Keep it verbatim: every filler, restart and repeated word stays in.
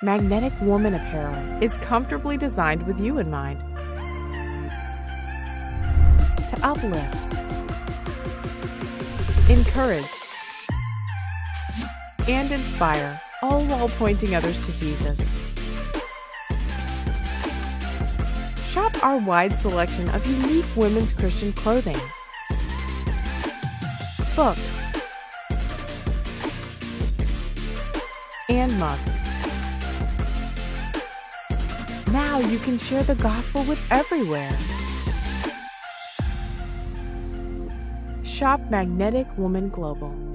Magnetic Woman apparel is comfortably designed with you in mind. To uplift, encourage, and inspire, all while pointing others to Jesus. Shop our wide selection of unique women's Christian clothing, books, and mugs. Now you can share the gospel with everywhere. Shop Magnetic Woman Global.